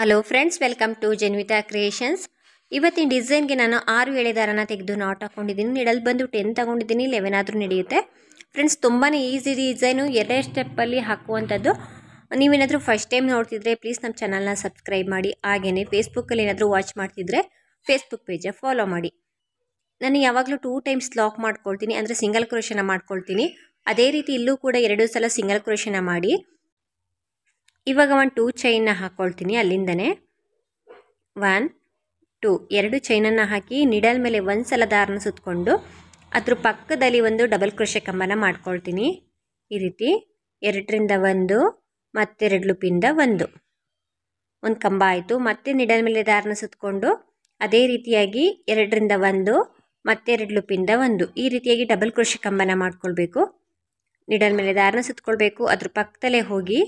Hello friends, welcome to Janvita creations. ಇವತ್ತಿನ ಡಿಸೈನ್ಗೆ ನಾನು 6 ಎಳೆ ದಾರನ ತೆಗೆದು ನಾಟ್ ಹಾಕೊಂಡಿದ್ದೀನಿ. ನೀಡಲ್ ಬಂದು 10 ತಗೊಂಡಿದ್ದೀನಿ, 11 ಆದರೂ ನಡೆಯುತ್ತೆ. ಫ್ರೆಂಡ್ಸ್, ತುಂಬಾ ಈಸಿ ಡಿಸೈನು, 2 ಸ್ಟೆಪ್ಪಲ್ಲಿ ಹಾಕುವಂಥದ್ದು. ನೀವೇನಾದರೂ ಫಸ್ಟ್ ಟೈಮ್ ನೋಡ್ತಿದ್ರೆ ಪ್ಲೀಸ್ ನಮ್ಮ ಚಾನಲ್ನ ಸಬ್ಸ್ಕ್ರೈಬ್ ಮಾಡಿ. ಹಾಗೆಯೇ ಫೇಸ್ಬುಕ್ಕಲ್ಲಿ ಏನಾದರೂ ವಾಚ್ ಮಾಡ್ತಿದ್ರೆ ಫೇಸ್ಬುಕ್ ಪೇಜ ಫಾಲೋ ಮಾಡಿ. ನಾನು ಯಾವಾಗಲೂ 2 ಟೈಮ್ಸ್ ಲಾಕ್ ಮಾಡ್ಕೊಳ್ತೀನಿ, ಅಂದರೆ ಸಿಂಗಲ್ ಕ್ರೋಷನ ಮಾಡ್ಕೊಳ್ತೀನಿ. ಅದೇ ರೀತಿ ಇಲ್ಲೂ ಕೂಡ 2 ಸಲ ಸಿಂಗಲ್ ಕ್ರೋಷನ ಮಾಡಿ. ಇವಾಗ 1 2 ಚೈನ್ನ ಹಾಕ್ಕೊಳ್ತೀನಿ. ಅಲ್ಲಿಂದನೇ 1 2 2 ಚೈನನ್ನು ಹಾಕಿ ನಿಡಲ್ ಮೇಲೆ ಒಂದು ಸಲ ದಾರನ ಸುತ್ತಕೊಂಡು ಅದ್ರ ಪಕ್ಕದಲ್ಲಿ ಒಂದು ಡಬಲ್ ಕ್ರೋಷೆ ಕಂಬನ ಮಾಡ್ಕೊಳ್ತೀನಿ. ಈ ರೀತಿ 2ರಿಂದ 1 ಮತ್ತು 2 ಲೂಪಿಂದ 1 ಒಂದು ಕಂಬ ಆಯಿತು. ಮತ್ತೆ ನಿಡಲ್ ಮೇಲೆ ದಾರನ ಸುತ್ತಕೊಂಡು ಅದೇ ರೀತಿಯಾಗಿ 2ರಿಂದ 1 ಮತ್ತು 2 ಲೂಪಿಂದ 1 ಈ ರೀತಿಯಾಗಿ ಡಬಲ್ ಕ್ರೋಷೆ ಕಂಬನ ಮಾಡ್ಕೊಳ್ಬೇಕು. ನಿಡಲ್ ಮೇಲೆ ದಾರನ ಸುತ್ತಕೊಳ್ಬೇಕು. ಅದ್ರ ಪಕ್ಕದಲ್ಲೇ ಹೋಗಿ,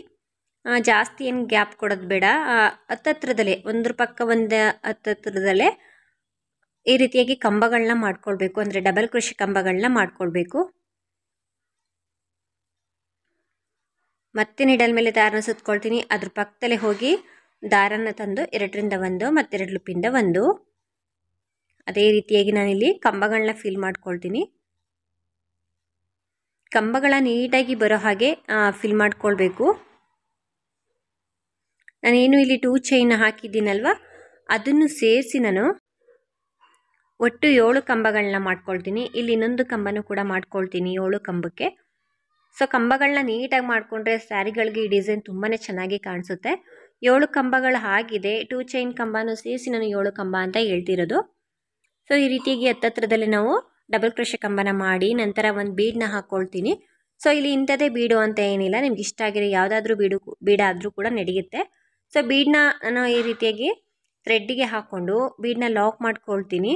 ಜಾಸ್ತಿ ಏನು ಗ್ಯಾಪ್ ಕೊಡೋದು ಬೇಡ, ಹತ್ತತ್ರದಲ್ಲೇ ಒಂದ್ರ ಪಕ್ಕ ಒಂದು ಹತ್ತತ್ರದಲ್ಲೇ ಈ ರೀತಿಯಾಗಿ ಕಂಬಗಳನ್ನ ಮಾಡ್ಕೊಳ್ಬೇಕು. ಅಂದರೆ ಡಬಲ್ ಕ್ರೋಷೆ ಕಂಬಗಳನ್ನ ಮಾಡ್ಕೊಳ್ಬೇಕು. ಮತ್ತೆ ನಿಡಲ್ ಮೇಲೆ ದಾರನ ಸುತ್ತಕೊಳ್ತೀನಿ. ಅದ್ರ ಪಕ್ಕದಲ್ಲೇ ಹೋಗಿ ದಾರನ ತಂದು 2ರಿಂದ 1 ಮತ್ತು 2 ಲೂಪಿಂದ 1 ಅದೇ ರೀತಿಯಾಗಿ ನಾನಿಲ್ಲಿ ಕಂಬಗಳನ್ನ ಫಿಲ್ ಮಾಡ್ಕೊಳ್ತೀನಿ. ಕಂಬಗಳ ನೀಟಾಗಿ ಬರೋ ಹಾಗೆ ಫಿಲ್ ಮಾಡ್ಕೊಳ್ಬೇಕು. ನಾನೇನು ಇಲ್ಲಿ 2 ಚೈನ್ ಹಾಕಿದ್ದೀನಲ್ವ, ಅದನ್ನು ಸೇರಿಸಿ ನಾನು ಒಟ್ಟು 7 ಕಂಬಗಳನ್ನ ಮಾಡ್ಕೊಳ್ತೀನಿ. ಇಲ್ಲಿ ಇನ್ನೊಂದು ಕಂಬನೂ ಕೂಡ ಮಾಡ್ಕೊಳ್ತೀನಿ 7 ಕಂಬಕ್ಕೆ. ಸೊ ಕಂಬಗಳನ್ನ ನೀಟಾಗಿ ಮಾಡಿಕೊಂಡ್ರೆ ಸ್ಯಾರಿಗಳಿಗೆ ಈ ಡಿಸೈನ್ ತುಂಬಾ ಚೆನ್ನಾಗಿ ಕಾಣಿಸುತ್ತೆ. 7 ಕಂಬಗಳು ಆಗಿದೆ. 2 ಚೈನ್ ಕಂಬನೂ ಸೇರಿಸಿ ನಾನು 7 ಕಂಬ ಅಂತ ಹೇಳ್ತಿರೋದು. ಸೊ ಈ ರೀತಿಯಾಗಿ ಹತ್ತತ್ರದಲ್ಲಿ ನಾವು ಡಬಲ್ ಕ್ರೋಷೆ ಕಂಬನ ಮಾಡಿ ನಂತರ ಒಂದು ಬೀಡನ್ನ ಹಾಕ್ಕೊಳ್ತೀನಿ. ಸೊ ಇಲ್ಲಿ ಇಂಥದ್ದೇ ಬೀಡು ಅಂತ ಏನಿಲ್ಲ, ನಿಮ್ಗೆ ಇಷ್ಟ ಆಗಿರೋ ಯಾವುದಾದ್ರೂ ಬೀಡಾದರೂ ಕೂಡ ನಡೆಯುತ್ತೆ. ಸೊ ಬೀಡನ್ನ ನಾನು ಈ ರೀತಿಯಾಗಿ ಥ್ರೆಡ್ಡಿಗೆ ಹಾಕ್ಕೊಂಡು ಬೀಡನ್ನ ಲಾಕ್ ಮಾಡ್ಕೊಳ್ತೀನಿ.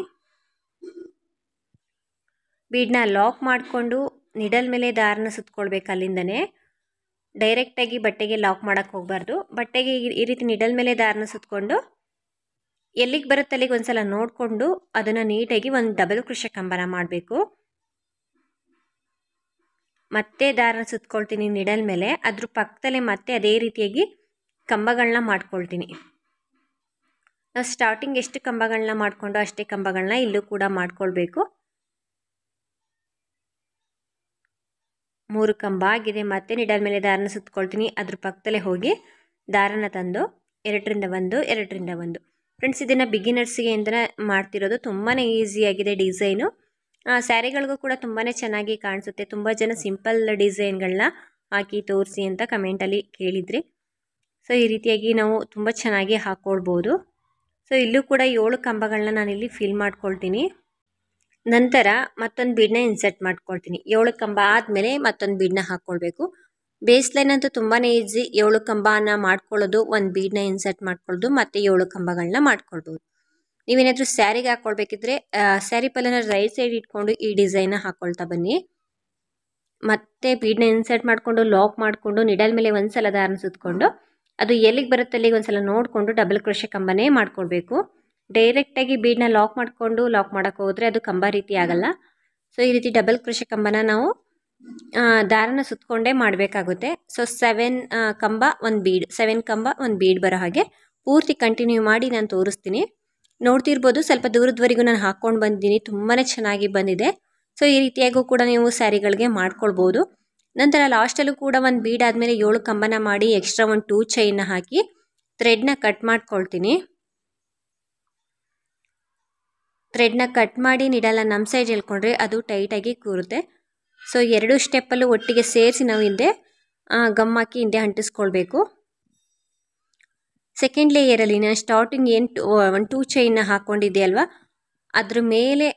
ಬೀಡನ್ನ ಲಾಕ್ ಮಾಡಿಕೊಂಡು ನಿಡಲ್ ಮೇಲೆ ದಾರನ ಸುತ್ತಕೊಳ್ಬೇಕು. ಅಲ್ಲಿಂದನೇ ಡೈರೆಕ್ಟಾಗಿ ಬಟ್ಟೆಗೆ ಲಾಕ್ ಮಾಡೋಕ್ಕೆ ಹೋಗಬಾರ್ದು. ಬಟ್ಟೆಗೆ ಈ ರೀತಿ ನಿಡಲ್ ಮೇಲೆ ದಾರನ ಸುತ್ತಕೊಂಡು ಎಲ್ಲಿಗೆ ಬರುತ್ತೆ ಅಲ್ಲಿಗೆ ಒಂದು ಸಲ ನೋಡಿಕೊಂಡು ಅದನ್ನು ನೀಟಾಗಿ ಒಂದು ಡಬಲ್ ಕ್ರೋಷೆ ಕಂಬನ ಮಾಡಬೇಕು. ಮತ್ತೆ ದಾರನ ಸುತ್ತಕೊಳ್ತೀನಿ ನಿಡಲ್ ಮೇಲೆ. ಅದ್ರ ಪಕ್ಕದಲ್ಲೇ ಮತ್ತೆ ಅದೇ ರೀತಿಯಾಗಿ ಕಂಬಗಳನ್ನ ಮಾಡ್ಕೊಳ್ತೀನಿ. ನಾವು ಸ್ಟಾರ್ಟಿಂಗ್ ಎಷ್ಟು ಕಂಬಗಳನ್ನ ಮಾಡಿಕೊಂಡು ಅಷ್ಟೇ ಕಂಬಗಳನ್ನ ಇಲ್ಲೂ ಕೂಡ ಮಾಡ್ಕೊಳ್ಬೇಕು. 3 ಕಂಬ ಆಗಿದೆ. ಮತ್ತೆ ನಿಡಲ್ ಮೇಲೆ ದಾರನ ಸುತ್ತಕೊಳ್ತೀನಿ. ಅದ್ರ ಪಕ್ಕದಲ್ಲೇ ಹೋಗಿ ದಾರನ ತಂದು 2ರಿಂದ 1 2ರಿಂದ 1 ಫ್ರೆಂಡ್ಸ್, ಇದನ್ನು ಬಿಗಿನರ್ಸ್ಗೆ ಅಂತ ಮಾಡ್ತಿರೋದು. ತುಂಬಾ ಈಸಿಯಾಗಿದೆ ಡಿಸೈನು. ಸ್ಯಾರಿಗಳಿಗೂ ಕೂಡ ತುಂಬಾ ಚೆನ್ನಾಗಿ ಕಾಣಿಸುತ್ತೆ. ತುಂಬ ಜನ ಸಿಂಪಲ್ ಡಿಸೈನ್ಗಳನ್ನ ಹಾಕಿ ತೋರಿಸಿ ಅಂತ ಕಮೆಂಟಲ್ಲಿ ಕೇಳಿದ್ರಿ. ಸೊ ಈ ರೀತಿಯಾಗಿ ನಾವು ತುಂಬ ಚೆನ್ನಾಗಿ ಹಾಕ್ಕೊಳ್ಬೋದು. ಸೊ ಇಲ್ಲೂ ಕೂಡ 7 ಕಂಬಗಳನ್ನ ನಾನಿಲ್ಲಿ ಫಿಲ್ ಮಾಡ್ಕೊಳ್ತೀನಿ. ನಂತರ ಮತ್ತೊಂದು ಬೀಡನ್ನ ಇನ್ಸರ್ಟ್ ಮಾಡ್ಕೊಳ್ತೀನಿ. 7 ಕಂಬ ಆದಮೇಲೆ ಮತ್ತೊಂದು ಬೀಡನ್ನ ಹಾಕ್ಕೊಳ್ಬೇಕು. ಬೇಸ್ ಲೈನ್ ಅಂತೂ ತುಂಬಾ ಈಸಿ. 7 ಕಂಬನ ಮಾಡ್ಕೊಳ್ಳೋದು, ಒಂದು ಬೀಡನ್ನ ಇನ್ಸರ್ಟ್ ಮಾಡ್ಕೊಳ್ಳೋದು, ಮತ್ತು 7 ಕಂಬಗಳನ್ನ ಮಾಡ್ಕೊಳ್ಬೋದು. ನೀವೇನಾದರೂ ಸ್ಯಾರಿಗೆ ಹಾಕ್ಕೊಳ್ಬೇಕಿದ್ರೆ ಸ್ಯಾರಿ ಪಲ್ಲನ ರೈಟ್ ಸೈಡ್ ಇಟ್ಕೊಂಡು ಈ ಡಿಸೈನ್ನ ಹಾಕ್ಕೊಳ್ತಾ ಬನ್ನಿ. ಮತ್ತೆ ಬೀಡನ್ನ ಇನ್ಸರ್ಟ್ ಮಾಡಿಕೊಂಡು ಲಾಕ್ ಮಾಡಿಕೊಂಡು ನಿಡಲ್ ಮೇಲೆ ಒಂದು ಸಲ ದಾರನ ಸುತ್ತಕೊಂಡು ಅದು ಎಲ್ಲಿಗೆ ಬರುತ್ತೆ ಅಲ್ಲಿಗೆ ಒಂದು ಸಲ ನೋಡಿಕೊಂಡು ಡಬಲ್ ಕ್ರೋಷೆ ಕಂಬನೇ ಮಾಡ್ಕೊಳ್ಬೇಕು. ಡೈರೆಕ್ಟಾಗಿ ಬೀಡನ್ನ ಲಾಕ್ ಮಾಡಿಕೊಂಡು ಲಾಕ್ ಮಾಡೋಕ್ಕೆ ಹೋದರೆ ಅದು ಕಂಬ ರೀತಿ ಆಗಲ್ಲ. ಸೊ ಈ ರೀತಿ ಡಬಲ್ ಕ್ರೋಷೆ ಕಂಬನ ನಾವು ದಾರನ ಸುತ್ತಕೊಂಡೇ ಮಾಡಬೇಕಾಗುತ್ತೆ. ಸೊ 7 ಕಂಬ ಒಂದು ಬೀಡ್, 7 ಕಂಬ ಒಂದು ಬೀಡ್ ಬರೋ ಹಾಗೆ ಪೂರ್ತಿ ಕಂಟಿನ್ಯೂ ಮಾಡಿ ನಾನು ತೋರಿಸ್ತೀನಿ. ನೋಡ್ತಿರ್ಬೋದು, ಸ್ವಲ್ಪ ದೂರದವರೆಗೂ ನಾನು ಹಾಕ್ಕೊಂಡು ಬಂದಿದ್ದೀನಿ. ತುಂಬಾ ಚೆನ್ನಾಗಿ ಬಂದಿದೆ. ಸೊ ಈ ರೀತಿಯಾಗೂ ಕೂಡ ನೀವು ಸ್ಯಾರಿಗಳಿಗೆ ಮಾಡ್ಕೊಳ್ಬೋದು. ನಂತರ ಲಾಸ್ಟಲ್ಲೂ ಕೂಡ ಒಂದು ಬೀಡ್ ಆದಮೇಲೆ 7 ಕಂಬನ ಮಾಡಿ ಎಕ್ಸ್ಟ್ರಾ 1 2 ಚೈನ್ನ ಹಾಕಿ ಥ್ರೆಡ್ನ ಕಟ್ ಮಾಡ್ಕೊಳ್ತೀನಿ. ಥ್ರೆಡ್ನ ಕಟ್ ಮಾಡಿ ನಿಡಲ್ಲ ನಮ್ಮ ಸೈಡ್ ಹೇಳ್ಕೊಂಡ್ರೆ ಅದು ಟೈಟಾಗಿ ಕೂರುತ್ತೆ. ಸೊ 2 ಸ್ಟೆಪ್ಪಲ್ಲೂ ಒಟ್ಟಿಗೆ ಸೇರಿಸಿ ನಾವು ಹಿಂದೆ ಗಮ್ ಹಾಕಿ ಹಿಂದೆ ಅಂಟಿಸ್ಕೊಳ್ಬೇಕು. ಸೆಕೆಂಡ್ ಲೇಯರಲ್ಲಿ ನಾನು ಸ್ಟಾರ್ಟಿಂಗ್ 1 2 ಚೈನ್ನ ಹಾಕ್ಕೊಂಡಿದ್ದೆ ಅಲ್ವಾ, ಅದ್ರ ಮೇಲೆ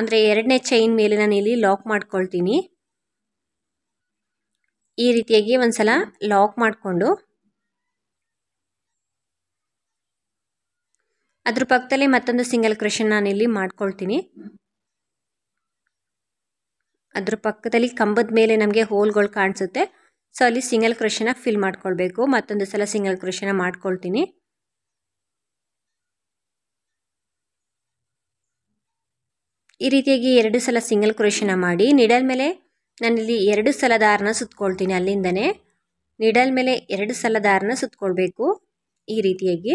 ಅಂದರೆ 2ನೇ ಚೈನ್ ಮೇಲೆ ನಾನು ಇಲ್ಲಿ ಲಾಕ್ ಮಾಡ್ಕೊಳ್ತೀನಿ. ಈ ರೀತಿಯಾಗಿ ಒಂದು ಸಲ ಲಾಕ್ ಮಾಡಿಕೊಂಡು ಅದ್ರ ಪಕ್ಕದಲ್ಲಿ ಮತ್ತೊಂದು ಸಿಂಗಲ್ ಕ್ರೋಷೆ ನಾನು ಇಲ್ಲಿ ಮಾಡ್ಕೊಳ್ತೀನಿ. ಅದ್ರ ಪಕ್ಕದಲ್ಲಿ ಕಂಬದ ಮೇಲೆ ನಮಗೆ ಹೋಲ್ಗಳು ಕಾಣಿಸುತ್ತೆ. ಸೊ ಅಲ್ಲಿ ಸಿಂಗಲ್ ಕ್ರೋಷೆನ ಫಿಲ್ ಮಾಡ್ಕೊಳ್ಬೇಕು. ಮತ್ತೊಂದು ಸಲ ಸಿಂಗಲ್ ಕ್ರೋಷೆನ ಮಾಡ್ಕೊಳ್ತೀನಿ. ಈ ರೀತಿಯಾಗಿ 2 ಸಲ ಸಿಂಗಲ್ ಕ್ರೋಷೆನ ಮಾಡಿ ನಿಡಲ್ ಮೇಲೆ ನಾನಿಲ್ಲಿ 2 ಸಲ ದಾರನ ಸುತ್ತಕೊಳ್ತೀನಿ. ಅಲ್ಲಿಂದನೇ ನಿಡಲ್ ಮೇಲೆ 2 ಸಲ ದಾರನ ಸುತ್ತಕೊಳ್ಬೇಕು. ಈ ರೀತಿಯಾಗಿ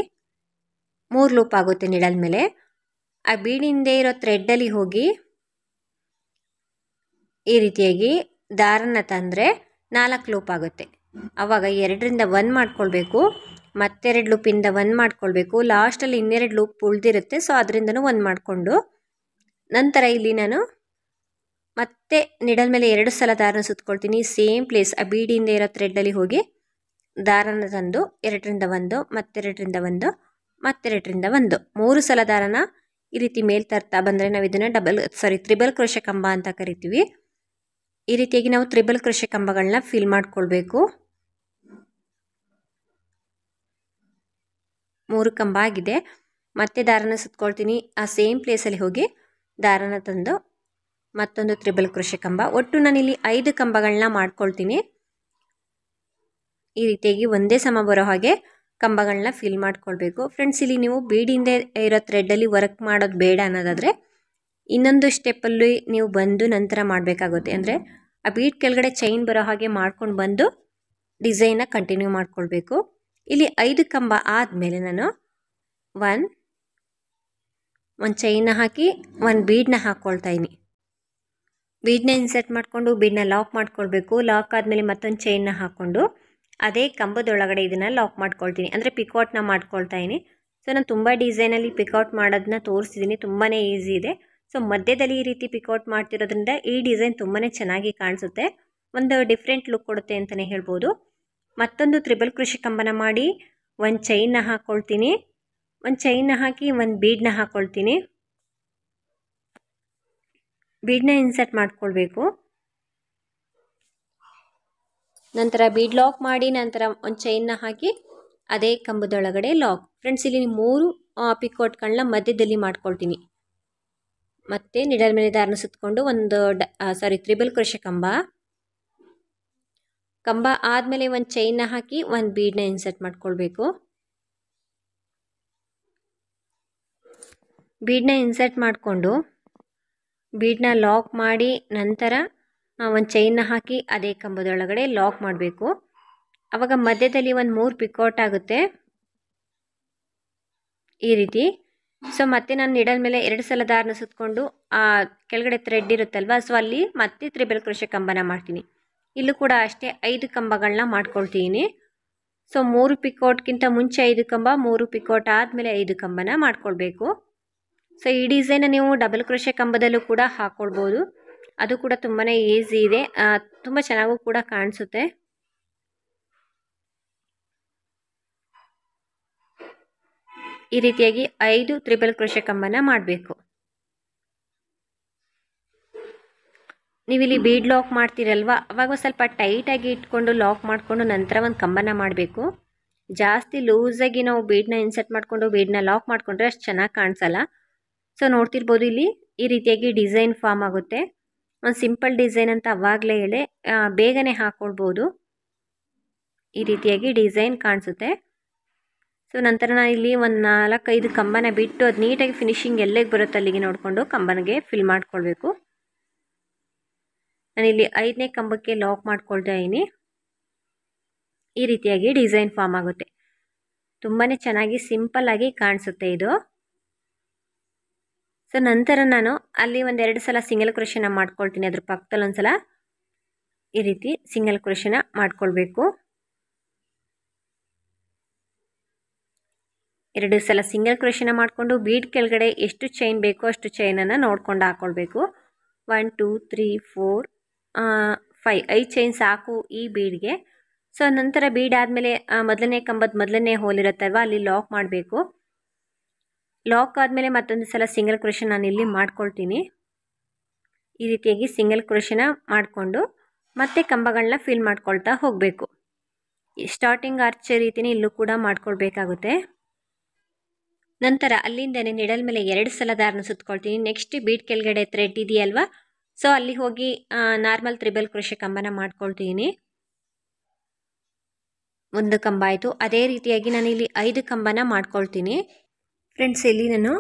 ಮೂರು ಲೂಪ್ ಆಗುತ್ತೆ ನಿಡಲ್ ಮೇಲೆ. ಆ ಬೀಡಿಂದೇ ಇರೋ ಥ್ರೆಡ್ಡಲ್ಲಿ ಹೋಗಿ ಈ ರೀತಿಯಾಗಿ ದಾರನ ತಂದರೆ 4 ಲೂಪ್ ಆಗುತ್ತೆ. ಆವಾಗ 2ರಿಂದ 1 ಮಾಡ್ಕೊಳ್ಬೇಕು, ಮತ್ತೆರಡು ಲೂಪಿಂದ 1 ಮಾಡ್ಕೊಳ್ಬೇಕು, ಲಾಸ್ಟಲ್ಲಿ ಇನ್ನೆರಡು ಲೂಪ್ ಉಳಿದಿರುತ್ತೆ, ಸೊ ಅದರಿಂದನೂ 1 ಮಾಡಿಕೊಂಡು ನಂತರ ಇಲ್ಲಿ ನಾನು ಮತ್ತೆ ನಿಡಲ್ ಮೇಲೆ 2 ಸಲ ದಾರನ ಸುತ್ಕೊಳ್ತೀನಿ. ಸೇಮ್ ಪ್ಲೇಸ್ ಆ ಬೀಡಿಯಿಂದ ಇರೋ ಥ್ರೆಡ್ಡಲ್ಲಿ ಹೋಗಿ ದಾರನ ತಂದು 2ರಿಂದ 1, ಮತ್ತೆರಡರಿಂದ 1, ಮತ್ತೆರಡರಿಂದ 1, 3 ಸಲ ದಾರನ ಈ ರೀತಿ ಮೇಲೆ ತರ್ತಾ ಬಂದರೆ ನಾವು ಇದನ್ನು ತ್ರಿಬಲ್ ಕ್ರೋಶೆ ಕಂಬ ಅಂತ ಕರಿತೀವಿ. ಈ ರೀತಿಯಾಗಿ ನಾವು ತ್ರಿಬಲ್ ಕ್ರೋಶೆ ಕಂಬಗಳನ್ನ ಫಿಲ್ ಮಾಡ್ಕೊಳ್ಬೇಕು. 3 ಕಂಬ ಆಗಿದೆ. ಮತ್ತೆ ದಾರನ ಸುತ್ಕೊಳ್ತೀನಿ, ಆ ಸೇಮ್ ಪ್ಲೇಸಲ್ಲಿ ಹೋಗಿ ದಾರನ ತಂದು ಮತ್ತೊಂದು ತ್ರಿಬಲ್ ಕ್ರೋಶೆ ಕಂಬ. ಒಟ್ಟು ನಾನಿಲ್ಲಿ 5 ಕಂಬಗಳನ್ನ ಮಾಡ್ಕೊಳ್ತೀನಿ. ಈ ರೀತಿಯಾಗಿ ಒಂದೇ ಸಮ ಬರೋ ಹಾಗೆ ಕಂಬಗಳನ್ನ ಫಿಲ್ ಮಾಡ್ಕೊಳ್ಬೇಕು. ಫ್ರೆಂಡ್ಸ್, ಇಲ್ಲಿ ನೀವು ಬೀಡಿಂದ ಇರೋ ಥ್ರೆಡ್ಡಲ್ಲಿ ವರ್ಕ್ ಮಾಡೋದು ಬೇಡ ಅನ್ನೋದಾದರೆ ಇನ್ನೊಂದು ಸ್ಟೆಪ್ಪಲ್ಲಿ ನೀವು ಬಂದು ನಂತರ ಮಾಡಬೇಕಾಗುತ್ತೆ. ಅಂದರೆ ಆ ಬೀಡ್ ಕೆಳಗಡೆ ಚೈನ್ ಬರೋ ಹಾಗೆ ಮಾಡ್ಕೊಂಡು ಬಂದು ಡಿಸೈನ್ನ ಕಂಟಿನ್ಯೂ ಮಾಡ್ಕೊಳ್ಬೇಕು. ಇಲ್ಲಿ 5 ಕಂಬ ಆದಮೇಲೆ ನಾನು ಒಂದು ಚೈನ್ನ ಹಾಕಿ ಒಂದು ಬೀಡನ್ನ ಹಾಕ್ಕೊಳ್ತಾಯಿನಿ. ಬೀಡನ್ನ ಇನ್ಸರ್ಟ್ ಮಾಡಿಕೊಂಡು ಬೀಡನ್ನ ಲಾಕ್ ಮಾಡ್ಕೊಳ್ಬೇಕು. ಲಾಕ್ ಆದಮೇಲೆ ಮತ್ತೊಂದು ಚೈನ್ನ ಹಾಕ್ಕೊಂಡು ಅದೇ ಕಂಬದೊಳಗಡೆ ಇದನ್ನು ಲಾಕ್ ಮಾಡ್ಕೊಳ್ತೀನಿ, ಅಂದರೆ ಪಿಕೌಟ್ನ ಮಾಡ್ಕೊಳ್ತಾಯಿನಿ. ಸೊ ನಾನು ತುಂಬ ಡಿಸೈನಲ್ಲಿ ಪಿಕೌಟ್ ಮಾಡೋದನ್ನ ತೋರಿಸಿದ್ದೀನಿ, ತುಂಬಾ ಈಸಿ ಇದೆ. ಸೊ ಮಧ್ಯದಲ್ಲಿ ಈ ರೀತಿ ಪಿಕೌಟ್ ಮಾಡ್ತಿರೋದ್ರಿಂದ ಈ ಡಿಸೈನ್ ತುಂಬಾ ಚೆನ್ನಾಗಿ ಕಾಣಿಸುತ್ತೆ, ಒಂದು ಡಿಫ್ರೆಂಟ್ ಲುಕ್ ಕೊಡುತ್ತೆ ಅಂತಲೇ ಹೇಳ್ಬೋದು. ಮತ್ತೊಂದು ತ್ರಿಬಲ್ ಕ್ರೋಶೆ ಕಂಬನ ಮಾಡಿ ಒಂದು ಚೈನ್ನ ಹಾಕ್ಕೊಳ್ತೀನಿ. ಒಂದು ಚೈನ್ನ ಹಾಕಿ ಒಂದು ಬೀಡನ್ನ ಹಾಕ್ಕೊಳ್ತೀನಿ. ಬೀಡನ್ನ ಇನ್ಸರ್ಟ್ ಮಾಡ್ಕೊಳ್ಬೇಕು. ನಂತರ ಬೀಡ್ ಲಾಕ್ ಮಾಡಿ ನಂತರ ಒಂದು ಚೈನ್ನ ಹಾಕಿ ಅದೇ ಕಂಬದೊಳಗಡೆ ಲಾಕ್. ಫ್ರೆಂಡ್ಸ್, ಇಲ್ಲಿ 3 ಪಿಕೋಟ್ಗಳನ್ನ ಮಧ್ಯದಲ್ಲಿ ಮಾಡ್ಕೊಳ್ತೀನಿ. ಮತ್ತೆ ನಿಡಲ್ ಮೇಲೆ ದಾರನ ಸುತ್ತಕೊಂಡು ಒಂದು ತ್ರಿಬಲ್ ಕ್ರೋಶೆ ಕಂಬ ಆದಮೇಲೆ ಒಂದು ಚೈನ್ನ ಹಾಕಿ ಒಂದು ಬೀಡನ್ನ ಇನ್ಸರ್ಟ್ ಮಾಡ್ಕೊಳ್ಬೇಕು. ಬೀಡನ್ನ ಇನ್ಸರ್ಟ್ ಮಾಡಿಕೊಂಡು ಬೀಡನ್ನ ಲಾಕ್ ಮಾಡಿ ನಂತರ ಒಂದು ಚೈನ್ನ ಹಾಕಿ ಅದೇ ಕಂಬದೊಳಗಡೆ ಲಾಕ್ ಮಾಡಬೇಕು. ಆವಾಗ ಮಧ್ಯದಲ್ಲಿ ಒಂದು 3 ಪಿಕೌಟ್ ಆಗುತ್ತೆ ಈ ರೀತಿ. ಸೊ ಮತ್ತೆ ನಾನು ನಿಡಲ್ ಮೇಲೆ 2 ಸಲ ದಾರನ ಸುತ್ತಕೊಂಡು ಆ ಕೆಳಗಡೆ ಥ್ರೆಡ್ ಇರುತ್ತಲ್ವ, ಸೊ ಅಲ್ಲಿ ಮತ್ತೆ ತ್ರಿಬಲ್ ಕ್ರೋಶೆ ಕಂಬನ ಮಾಡ್ತೀನಿ. ಇಲ್ಲೂ ಕೂಡ ಅಷ್ಟೇ 5 ಕಂಬಗಳನ್ನ ಮಾಡ್ಕೊಳ್ತೀನಿ. ಸೊ 3 ಪಿಕೌಟ್ಗಿಂತ ಮುಂಚೆ 5 ಕಂಬ, 3 ಪಿಕೌಟ್ ಆದಮೇಲೆ 5 ಕಂಬನ ಮಾಡ್ಕೊಳ್ಬೇಕು. ಸೊ ಈ ಡಿಸೈನ್ ನೀವು ಡಬಲ್ ಕ್ರೋಶೆ ಕಂಬದಲ್ಲೂ ಕೂಡ ಹಾಕ್ಕೊಳ್ಬೋದು, ಅದು ಕೂಡ ತುಂಬಾ ಈಸಿ ಇದೆ, ತುಂಬ ಚೆನ್ನಾಗೂ ಕೂಡ ಕಾಣಿಸುತ್ತೆ. ಈ ರೀತಿಯಾಗಿ 5 ತ್ರಿಬಲ್ ಕ್ರೋಶೆ ಕಂಬನ ಮಾಡಬೇಕು. ನೀವಿಲ್ಲಿ ಬೀಡ್ ಲಾಕ್ ಮಾಡ್ತೀರಲ್ವ, ಅವಾಗ ಸ್ವಲ್ಪ ಟೈಟಾಗಿ ಇಟ್ಕೊಂಡು ಲಾಕ್ ಮಾಡಿಕೊಂಡು ನಂತರ ಒಂದು ಕಂಬನ ಮಾಡಬೇಕು. ಜಾಸ್ತಿ ಲೂಸಾಗಿ ನಾವು ಬೀಡನ್ನ ಇನ್ಸರ್ಟ್ ಮಾಡಿಕೊಂಡು ಬೀಡನ್ನ ಲಾಕ್ ಮಾಡಿಕೊಂಡ್ರೆ ಅಷ್ಟು ಚೆನ್ನಾಗಿ ಕಾಣಿಸಲ್ಲ. ಸೊ ನೋಡ್ತಿರ್ಬೋದು ಇಲ್ಲಿ ಈ ರೀತಿಯಾಗಿ ಡಿಸೈನ್ ಫಾರ್ಮ್ ಆಗುತ್ತೆ. ಒಂದು ಸಿಂಪಲ್ ಡಿಸೈನ್ ಅಂತ ಅವಾಗಲೇ ಹೇಳಿ ಬೇಗನೆ ಹಾಕ್ಕೊಳ್ಬೋದು. ಈ ರೀತಿಯಾಗಿ ಡಿಸೈನ್ ಕಾಣಿಸುತ್ತೆ. ಸೊ ನಂತರ ನಾನು ಇಲ್ಲಿ ಒಂದು 4-5 ಕಂಬನ ಬಿಟ್ಟು ಅದು ನೀಟಾಗಿ ಫಿನಿಶಿಂಗ್ ಎಲ್ಲಿಗೆ ಬರುತ್ತೆ ಅಲ್ಲಿಗೆ ನೋಡಿಕೊಂಡು ಕಂಬನಿಗೆ ಫಿಲ್ ಮಾಡ್ಕೊಳ್ಬೇಕು. ನಾನಿಲ್ಲಿ 5ನೇ ಕಂಬಕ್ಕೆ ಲಾಕ್ ಮಾಡ್ಕೊಳ್ತಾ ಇದ್ದೀನಿ. ಈ ರೀತಿಯಾಗಿ ಡಿಸೈನ್ ಫಾರ್ಮ್ ಆಗುತ್ತೆ, ತುಂಬಾ ಚೆನ್ನಾಗಿ ಸಿಂಪಲ್ ಆಗಿ ಕಾಣಿಸುತ್ತೆ ಇದು. ಸೊ ನಂತರ ನಾನು ಅಲ್ಲಿ ಒಂದು 2 ಸಲ ಸಿಂಗಲ್ ಕ್ರೋಶೆನ ಮಾಡ್ಕೊಳ್ತೀನಿ. ಅದ್ರ ಪಕ್ಕದಲ್ಲಿ ಒಂದು ಸಲ ಈ ರೀತಿ ಸಿಂಗಲ್ ಕ್ರೋಶೆನ ಮಾಡ್ಕೊಳ್ಬೇಕು. 2 ಸಲ ಸಿಂಗಲ್ ಕ್ರೋಶೆನ ಮಾಡಿಕೊಂಡು ಬೀಡ್ ಕೆಳಗಡೆ ಎಷ್ಟು ಚೈನ್ ಬೇಕೋ ಅಷ್ಟು ಚೈನನ್ನು ನೋಡ್ಕೊಂಡು ಹಾಕ್ಕೊಳ್ಬೇಕು. 1 2 3 4 5 ಚೈನ್ ಸಾಕು ಈ ಬೀಡ್ಗೆ. ಸೊ ನಂತರ ಬೀಡ್ ಆದಮೇಲೆ ಮೊದಲನೇ ಕಂಬದ ಮೊದಲನೇ ಹೋಲ್ ಇರುತ್ತಲ್ವ, ಅಲ್ಲಿ ಲಾಕ್ ಮಾಡಬೇಕು. ಲಾಕ್ ಆದಮೇಲೆ ಮತ್ತೊಂದು ಸಲ ಸಿಂಗಲ್ ಕ್ರೋಶೆನ ನಾನು ಇಲ್ಲಿ ಮಾಡ್ಕೊಳ್ತೀನಿ. ಈ ರೀತಿಯಾಗಿ ಸಿಂಗಲ್ ಕ್ರೋಶೆನ ಮಾಡಿಕೊಂಡು ಮತ್ತೆ ಕಂಬಗಳನ್ನ ಫಿಲ್ ಮಾಡ್ಕೊಳ್ತಾ ಹೋಗಬೇಕು. ಸ್ಟಾರ್ಟಿಂಗ್ ಆರ್ಚ್ ರೀತಿನೇ ಇಲ್ಲೂ ಕೂಡ ಮಾಡ್ಕೊಳ್ಬೇಕಾಗುತ್ತೆ. ನಂತರ ಅಲ್ಲಿಂದನೇ ನಿಡಲ್ ಮೇಲೆ 2 ಸಲ ದಾರನ ಸುತ್ಕೊಳ್ತೀನಿ. ನೆಕ್ಸ್ಟ್ ಬೀಡ್ ಕೆಳಗಡೆ ಥ್ರೆಡ್ ಇದೆಯಲ್ವ, ಸೊ ಅಲ್ಲಿ ಹೋಗಿ ನಾರ್ಮಲ್ ತ್ರಿಬಲ್ ಕ್ರೋಶೆ ಕಂಬನ ಮಾಡ್ಕೊಳ್ತೀನಿ. ಒಂದು ಕಂಬ ಆಯಿತು. ಅದೇ ರೀತಿಯಾಗಿ ನಾನು ಇಲ್ಲಿ 5 ಕಂಬನ ಮಾಡ್ಕೊಳ್ತೀನಿ. ಫ್ರೆಂಡ್ಸ್, ಇಲ್ಲಿ ನಾನು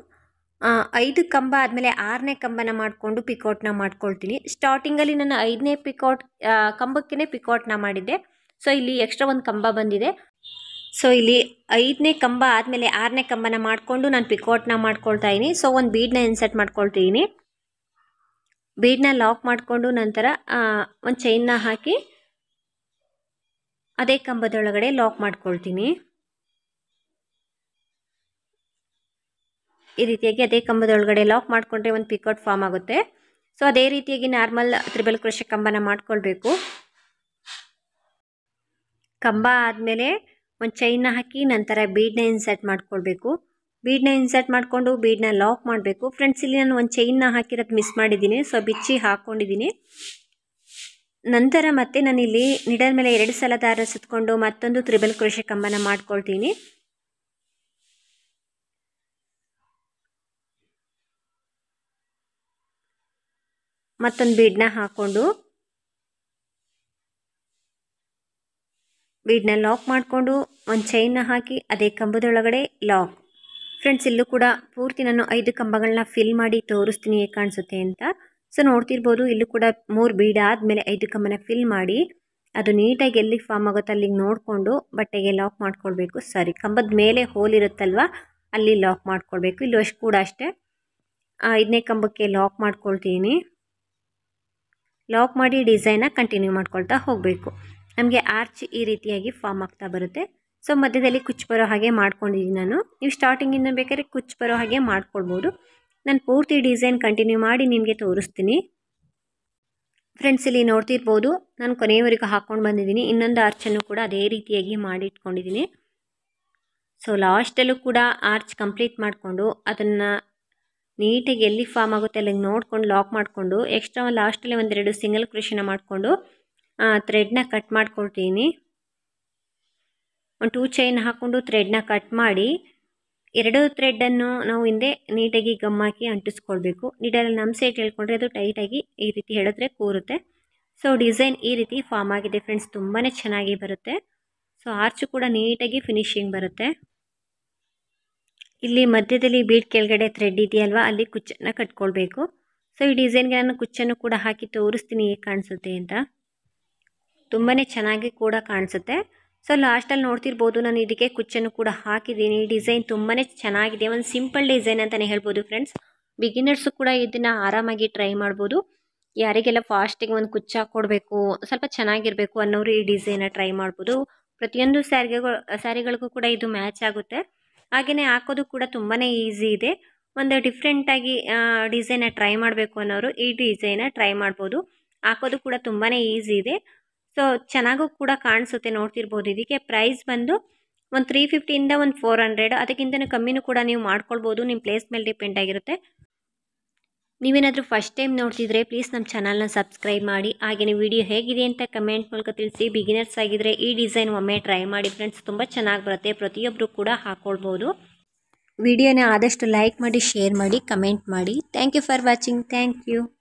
5 ಕಂಬ ಆದಮೇಲೆ 6ನೇ ಕಂಬನ ಮಾಡಿಕೊಂಡು ಪಿಕೌಟ್ನ ಮಾಡ್ಕೊಳ್ತೀನಿ. ಸ್ಟಾರ್ಟಿಂಗಲ್ಲಿ ನಾನು 5ನೇ ಪಿಕೌಟ್ ಕಂಬಕ್ಕೇ ಪಿಕೌಟ್ನ ಮಾಡಿದ್ದೆ, ಸೊ ಇಲ್ಲಿ ಎಕ್ಸ್ಟ್ರಾ ಒಂದು ಕಂಬ ಬಂದಿದೆ. ಸೊ ಇಲ್ಲಿ 5ನೇ ಕಂಬ ಆದಮೇಲೆ 6ನೇ ಕಂಬನ ಮಾಡ್ಕೊಂಡು ನಾನು ಪಿಕೋಟ್ನ ಮಾಡ್ಕೊಳ್ತಾ ಇದೀನಿ. ಸೊ ಒಂದು ಬೀಡ್ನ ಇನ್ಸರ್ಟ್ ಮಾಡ್ಕೊಳ್ತಿದ್ದೀನಿ. ಬೀಡ್ನ ಲಾಕ್ ಮಾಡಿಕೊಂಡು ನಂತರ ಒಂದು ಚೈನ್ನ ಹಾಕಿ ಅದೇ ಕಂಬದೊಳಗಡೆ ಲಾಕ್ ಮಾಡ್ಕೊಳ್ತೀನಿ. ಈ ರೀತಿಯಾಗಿ ಅದೇ ಕಂಬದೊಳಗಡೆ ಲಾಕ್ ಮಾಡಿಕೊಂಡ್ರೆ ಒಂದು ಪಿಕೋಟ್ ಫಾರ್ಮ್ ಆಗುತ್ತೆ. ಸೊ ಅದೇ ರೀತಿಯಾಗಿ ನಾರ್ಮಲ್ ತ್ರಿಬಲ್ ಕ್ರೋಶೆ ಕಂಬನ ಮಾಡ್ಕೊಳ್ಬೇಕು. ಕಂಬ ಆದಮೇಲೆ ಒಂದು ಚೈನ್ನ ಹಾಕಿ ನಂತರ ಬೀಡ್ನ ಇನ್ಸರ್ಟ್ ಮಾಡ್ಕೊಳ್ಬೇಕು. ಬೀಡ್ನ ಇನ್ಸರ್ಟ್ ಮಾಡಿಕೊಂಡು ಬೀಡ್ನ ಲಾಕ್ ಮಾಡಬೇಕು. ಫ್ರೆಂಡ್ಸ್ ಇಲ್ಲಿ ನಾನು ಒಂದು ಚೈನ್ನ ಹಾಕಿರೋದು ಮಿಸ್ ಮಾಡಿದ್ದೀನಿ, ಸೊ ಬಿಚ್ಚಿ ಹಾಕ್ಕೊಂಡಿದ್ದೀನಿ. ನಂತರ ಮತ್ತೆ ನಾನು ಇಲ್ಲಿ ನಿಡಲ್ ಮೇಲೆ 2 ಸಲ ದಾರ ಸುತ್ತಕೊಂಡು ಮತ್ತೊಂದು ತ್ರಿಬಲ್ ಕ್ರೋಶೆ ಕಂಬನ ಮಾಡ್ಕೊಳ್ತೀನಿ. ಮತ್ತೊಂದು ಬೀಡ್ನ ಹಾಕ್ಕೊಂಡು ಬೀಡ್ನ ಲಾಕ್ ಮಾಡಿಕೊಂಡು ಒಂದು ಚೈನ್ನ ಹಾಕಿ ಅದೇ ಕಂಬದೊಳಗಡೆ ಲಾಕ್. ಫ್ರೆಂಡ್ಸ್ ಇಲ್ಲೂ ಕೂಡ ಪೂರ್ತಿ ನಾನು 5 ಕಂಬಗಳನ್ನ ಫಿಲ್ ಮಾಡಿ ತೋರಿಸ್ತೀನಿ ಹೇಗೆ ಕಾಣಿಸುತ್ತೆ ಅಂತ. ಸೊ ನೋಡ್ತಿರ್ಬೋದು ಇಲ್ಲೂ ಕೂಡ 3 ಬೀಡ್ ಆದಮೇಲೆ 5 ಕಂಬನ ಫಿಲ್ ಮಾಡಿ ಅದು ನೀಟಾಗಿ ಎಲ್ಲಿಗೆ ಫಾರ್ಮ್ ಆಗುತ್ತೆ ಅಲ್ಲಿಗೆ ನೋಡಿಕೊಂಡು ಬಟ್ಟೆಗೆ ಲಾಕ್ ಮಾಡ್ಕೊಳ್ಬೇಕು. ಸಾರಿ, ಕಂಬದ ಮೇಲೆ ಹೋಲ್ ಇರುತ್ತಲ್ವ ಅಲ್ಲಿ ಲಾಕ್ ಮಾಡ್ಕೊಳ್ಬೇಕು. ಇಲ್ಲೂ ಅಷ್ಟು ಕೂಡ ಅಷ್ಟೇ 5ನೇ ಕಂಬಕ್ಕೆ ಲಾಕ್ ಮಾಡ್ಕೊಳ್ತೀನಿ. ಲಾಕ್ ಮಾಡಿ ಡಿಸೈನ್ನ ಕಂಟಿನ್ಯೂ ಮಾಡ್ಕೊಳ್ತಾ ಹೋಗಬೇಕು. ನಮಗೆ ಆರ್ಚ್ ಈ ರೀತಿಯಾಗಿ ಫಾರ್ಮ್ ಆಗ್ತಾ ಬರುತ್ತೆ. ಸೊ ಮಧ್ಯದಲ್ಲಿ ಕುಚ್ಚು ಬರೋ ಹಾಗೆ ಮಾಡ್ಕೊಂಡಿದ್ದೀನಿ ನಾನು. ನೀವು ಸ್ಟಾರ್ಟಿಂಗಿಂದ ಬೇಕಾದ್ರೆ ಕುಚ್ಚು ಬರೋ ಹಾಗೆ ಮಾಡ್ಕೊಳ್ಬೋದು. ನಾನು ಪೂರ್ತಿ ಡಿಸೈನ್ ಕಂಟಿನ್ಯೂ ಮಾಡಿ ನಿಮಗೆ ತೋರಿಸ್ತೀನಿ. ಫ್ರೆಂಡ್ಸ್ ಇಲ್ಲಿ ನೋಡ್ತಿರ್ಬೋದು ನಾನು ಕೊನೆಯವರೆಗೂ ಹಾಕ್ಕೊಂಡು ಬಂದಿದ್ದೀನಿ. ಇನ್ನೊಂದು ಆರ್ಚನ್ನು ಕೂಡ ಅದೇ ರೀತಿಯಾಗಿ ಮಾಡಿಟ್ಕೊಂಡಿದ್ದೀನಿ. ಸೊ ಲಾಸ್ಟಲ್ಲೂ ಕೂಡ ಆರ್ಚ್ ಕಂಪ್ಲೀಟ್ ಮಾಡಿಕೊಂಡು ಅದನ್ನು ನೀಟಾಗಿ ಎಲ್ಲಿ ಫಾರ್ಮ್ ಆಗುತ್ತೆ ಅಲ್ಲಿಗೆ ನೋಡ್ಕೊಂಡು ಲಾಕ್ ಮಾಡಿಕೊಂಡು ಎಕ್ಸ್ಟ್ರಾ ಲಾಸ್ಟಲ್ಲಿ 1-2 ಸಿಂಗಲ್ ಕ್ರೋಶೆನ ಮಾಡಿಕೊಂಡು ಥ್ರೆಡ್ನ ಕಟ್ ಮಾಡ್ಕೊಳ್ತೀನಿ. ಒಂದು 2 ಚೈನ್ ಹಾಕ್ಕೊಂಡು ಥ್ರೆಡ್ನ ಕಟ್ ಮಾಡಿ 2 ಥ್ರೆಡ್ಡನ್ನು ನಾವು ಹಿಂದೆ ನೀಟಾಗಿ ಗಮ್ ಹಾಕಿ ಅಂಟಿಸ್ಕೊಳ್ಬೇಕು. ನೀಡಲ್ಲಿ ನಮ್ಮ ಸೈಡ್ ಹೇಳ್ಕೊಂಡ್ರೆ ಅದು ಟೈಟಾಗಿ ಈ ರೀತಿ ಹೇಳಿದ್ರೆ ಕೂರುತ್ತೆ. ಸೊ ಡಿಸೈನ್ ಈ ರೀತಿ ಫಾರ್ಮ್ ಆಗಿದೆ ಫ್ರೆಂಡ್ಸ್, ತುಂಬಾ ಚೆನ್ನಾಗಿ ಬರುತ್ತೆ. ಸೊ ಆರ್ಚು ಕೂಡ ನೀಟಾಗಿ ಫಿನಿಶಿಂಗ್ ಬರುತ್ತೆ. ಇಲ್ಲಿ ಮಧ್ಯದಲ್ಲಿ ಬೀಡ್ ಕೆಳಗಡೆ ಥ್ರೆಡ್ ಇದೆಯಲ್ವ ಅಲ್ಲಿ ಕುಚ್ಚನ್ನು ಕಟ್ಕೊಳ್ಬೇಕು. ಸೊ ಈ ಡಿಸೈನ್ಗೆ ನಾನು ಕುಚ್ಚನ್ನು ಕೂಡ ಹಾಕಿ ತೋರಿಸ್ತೀನಿ ಹೇಗೆ ಕಾಣಿಸುತ್ತೆ ಅಂತ. ತುಂಬಾ ಚೆನ್ನಾಗಿ ಕೂಡ ಕಾಣಿಸುತ್ತೆ. ಸೊ ಲಾಸ್ಟಲ್ಲಿ ನೋಡ್ತಿರ್ಬೋದು ನಾನು ಇದಕ್ಕೆ ಕುಚ್ಚನ್ನು ಕೂಡ ಹಾಕಿದ್ದೀನಿ. ಡಿಸೈನ್ ತುಂಬಾ ಚೆನ್ನಾಗಿದೆ, ಒಂದು ಸಿಂಪಲ್ ಡಿಸೈನ್ ಅಂತಲೇ ಹೇಳ್ಬೋದು ಫ್ರೆಂಡ್ಸ್. ಬಿಗಿನರ್ಸು ಕೂಡ ಇದನ್ನು ಆರಾಮಾಗಿ ಟ್ರೈ ಮಾಡ್ಬೋದು. ಯಾರಿಗೆಲ್ಲ ಫಾಸ್ಟಿಗೆ ಒಂದು ಕುಚ್ಚು ಹಾಕ್ಕೊಡ್ಬೇಕು, ಸ್ವಲ್ಪ ಚೆನ್ನಾಗಿರಬೇಕು ಅನ್ನೋರು ಈ ಡಿಸೈನ ಟ್ರೈ ಮಾಡ್ಬೋದು. ಪ್ರತಿಯೊಂದು ಸ್ಯಾರಿಗಳಿಗೂ ಕೂಡ ಇದು ಮ್ಯಾಚ್ ಆಗುತ್ತೆ. ಹಾಗೆಯೇ ಹಾಕೋದು ಕೂಡ ತುಂಬಾ ಈಸಿ ಇದೆ. ಒಂದು ಡಿಫ್ರೆಂಟಾಗಿ ಡಿಸೈನ ಟ್ರೈ ಮಾಡಬೇಕು ಅನ್ನೋರು ಈ ಡಿಸೈನ ಟ್ರೈ ಮಾಡ್ಬೋದು. ಹಾಕೋದು ಕೂಡ ತುಂಬಾ ಈಸಿ ಇದೆ. ಸೊ ಚೆನ್ನಾಗೂ ಕೂಡ ಕಾಣಿಸುತ್ತೆ, ನೋಡ್ತಿರ್ಬೋದು. ಇದಕ್ಕೆ ಪ್ರೈಸ್ ಬಂದು ಒಂದು 350 ಒಂದು 400, ಅದಕ್ಕಿಂತನೂ ಕಮ್ಮಿನೂ ಕೂಡ ನೀವು ಮಾಡ್ಕೊಳ್ಬೋದು. ನಿಮ್ಮ ಪ್ಲೇಸ್ ಮೇಲೆ ಡಿಪೆಂಡ್ ಆಗಿರುತ್ತೆ. ನೀವೇನಾದರೂ ಫಸ್ಟ್ ಟೈಮ್ ನೋಡ್ತಿದ್ರೆ ಪ್ಲೀಸ್ ನಮ್ಮ ಚಾನಲ್ನ ಸಬ್ಸ್ಕ್ರೈಬ್ ಮಾಡಿ. ಹಾಗೆಯೇ ವಿಡಿಯೋ ಹೇಗಿದೆ ಅಂತ ಕಮೆಂಟ್ ಮೂಲಕ ತಿಳಿಸಿ. ಬಿಗಿನರ್ಸ್ ಆಗಿದ್ದರೆ ಈ ಡಿಸೈನ್ ಒಮ್ಮೆ ಟ್ರೈ ಮಾಡಿ ಫ್ರೆಂಡ್ಸ್, ತುಂಬ ಚೆನ್ನಾಗಿ ಬರುತ್ತೆ. ಪ್ರತಿಯೊಬ್ಬರು ಕೂಡ ಹಾಕ್ಕೊಳ್ಬೋದು. ವಿಡಿಯೋನ ಆದಷ್ಟು ಲೈಕ್ ಮಾಡಿ, ಶೇರ್ ಮಾಡಿ, ಕಮೆಂಟ್ ಮಾಡಿ. Thank you for watching. Thank you.